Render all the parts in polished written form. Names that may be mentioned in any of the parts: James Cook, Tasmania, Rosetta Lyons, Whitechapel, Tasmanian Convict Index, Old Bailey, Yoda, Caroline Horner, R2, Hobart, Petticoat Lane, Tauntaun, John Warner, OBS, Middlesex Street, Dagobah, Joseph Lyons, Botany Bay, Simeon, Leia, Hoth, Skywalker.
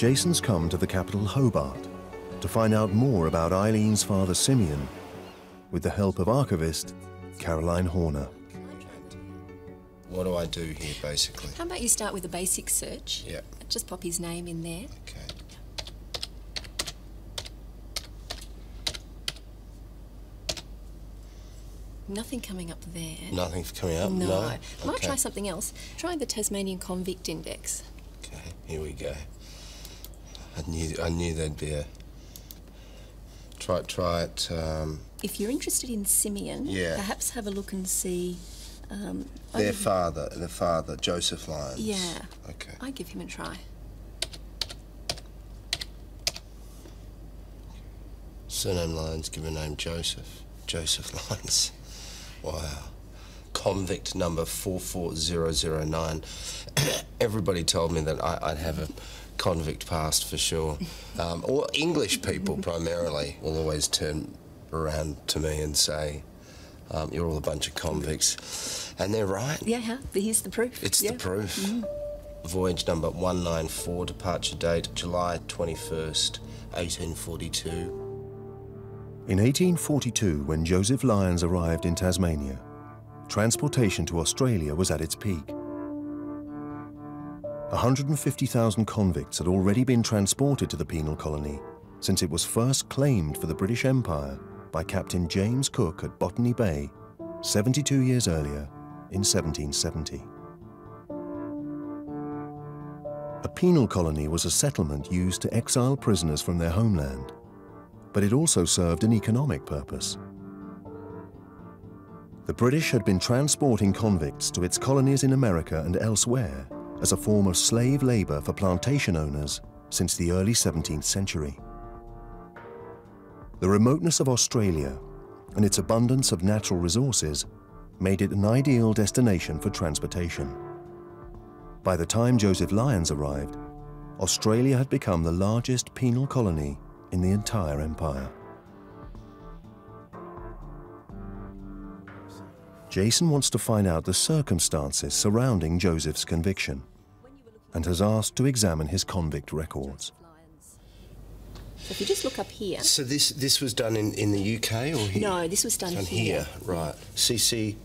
Jason's come to the capital Hobart to find out more about Eileen's father Simeon with the help of archivist Caroline Horner. What do I do here, basically? How about you start with a basic search? Yeah. Just pop his name in there. Okay. Nothing coming up there. Nothing coming up? No. No? Okay. Might try something else. Try the Tasmanian Convict Index. Okay, here we go. I knew there'd be a... Try it... If you're interested in Simeon, perhaps have a look and see... Their father, Joseph Lyons. Yeah. Okay. I give him a try. Surname Lyons, given name Joseph. Joseph Lyons. Wow. Convict number 44009. Everybody told me that I'd have a convict past for sure. Or English people primarily will always turn around to me and say, you're all a bunch of convicts. And they're right. Yeah, here's the proof. It's the proof. Mm. Voyage number 194, departure date July 21st, 1842. In 1842, when Joseph Lyons arrived in Tasmania, transportation to Australia was at its peak. 150,000 convicts had already been transported to the penal colony since it was first claimed for the British Empire by Captain James Cook at Botany Bay 72 years earlier in 1770. A penal colony was a settlement used to exile prisoners from their homeland, but it also served an economic purpose. The British had been transporting convicts to its colonies in America and elsewhere as a form of slave labor for plantation owners since the early 17th century. The remoteness of Australia and its abundance of natural resources made it an ideal destination for transportation. By the time Joseph Lyons arrived, Australia had become the largest penal colony in the entire empire. Jason wants to find out the circumstances surrounding Joseph's conviction and has asked to examine his convict records. So if you just look up here... So this was done in the UK or here? No, this was done here. Right. CC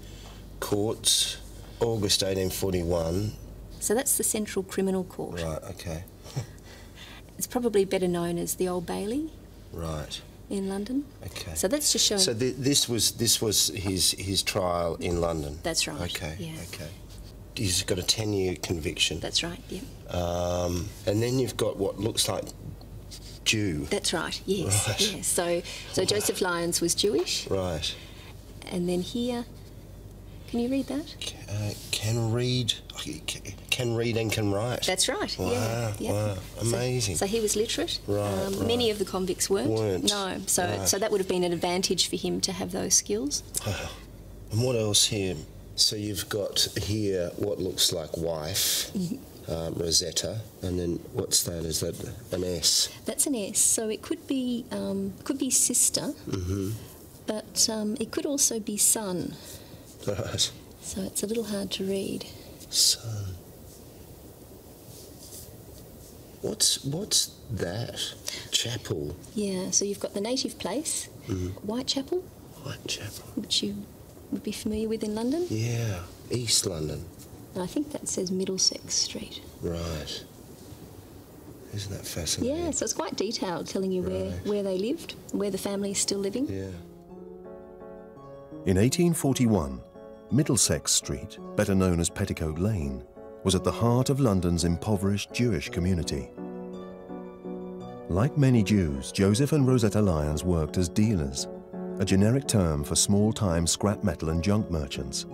Courts, August 1841. So that's the Central Criminal Court. Right, OK. It's probably better known as the Old Bailey. Right. In London. OK. So that's just showing... So this was his trial in London? That's right. OK, yeah. OK. He's got a 10-year conviction. That's right, yeah. And then you've got what looks like... Jew. That's right, yes. Right. Yes. So Joseph Lyons was Jewish. Right. And then here, can you read that? Can read and can write. That's right. Wow, yeah. Wow, amazing. So he was literate. Right, right. Many of the convicts weren't. No, so, right. So that would have been an advantage for him to have those skills. Wow. And what else here? So you've got here what looks like wife. Rosetta, and then what's that? Is that an S? That's an S. So it could be sister, but it could also be son. Right. So it's a little hard to read. Son. What's that? Chapel. Yeah. So you've got the native place, Whitechapel. Whitechapel. Which you would be familiar with in London. Yeah, East London. I think that says Middlesex Street. Right. Isn't that fascinating? Yeah, so it's quite detailed, telling you where they lived, where the family is still living. Yeah. In 1841, Middlesex Street, better known as Petticoat Lane, was at the heart of London's impoverished Jewish community. Like many Jews, Joseph and Rosetta Lyons worked as dealers, a generic term for small-time scrap metal and junk merchants.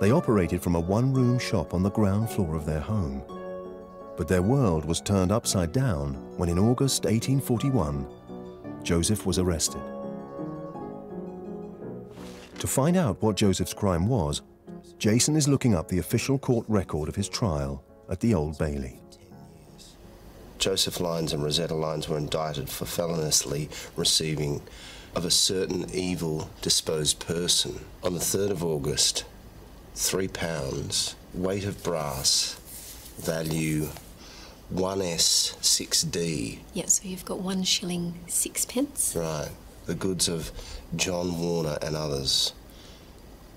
They operated from a one-room shop on the ground floor of their home. But their world was turned upside down when, in August 1841, Joseph was arrested. To find out what Joseph's crime was, Jason is looking up the official court record of his trial at the Old Bailey. Joseph Lyons and Rosetta Lyons were indicted for feloniously receiving of a certain evil-disposed person on the 3rd of August. £3, weight of brass, value 1s 6d. Yeah, so you've got 1s 6d. Right. The goods of John Warner and others,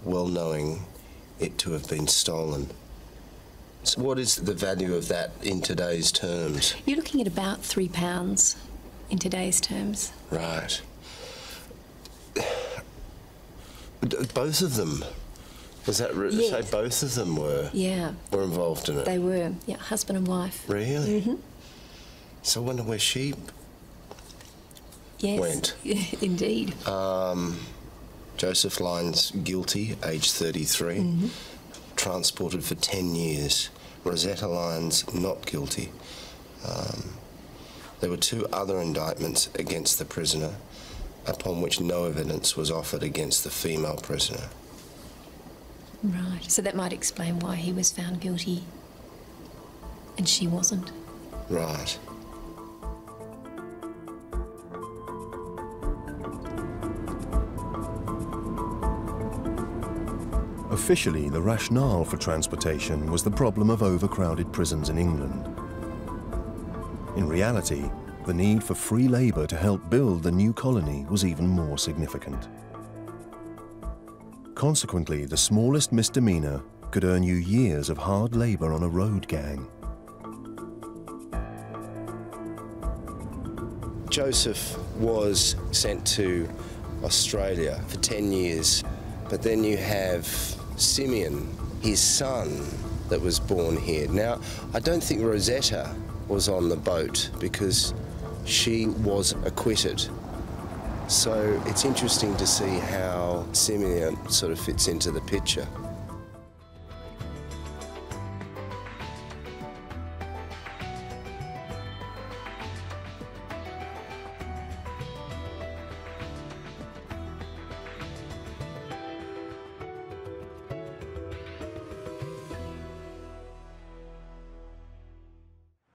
well knowing it to have been stolen. So what is the value of that in today's terms? You're looking at about £3 in today's terms. Right. Both of them? Was that say both of them were? Yeah. Were involved in it? They were, yeah, husband and wife. Really? Mm-hmm. So I wonder where she went. Yes, indeed. Joseph Lyons, guilty, age 33. Mm-hmm. Transported for 10 years. Rosetta Lyons, not guilty. There were 2 other indictments against the prisoner, upon which no evidence was offered against the female prisoner. Right, so that might explain why he was found guilty and she wasn't. Right. Officially, the rationale for transportation was the problem of overcrowded prisons in England. In reality, the need for free labour to help build the new colony was even more significant. Consequently, the smallest misdemeanour could earn you years of hard labour on a road gang. Joseph was sent to Australia for 10 years, but then you have Simeon, his son, that was born here. Now, I don't think Rosetta was on the boat because she was acquitted. So it's interesting to see how Simeon sort of fits into the picture.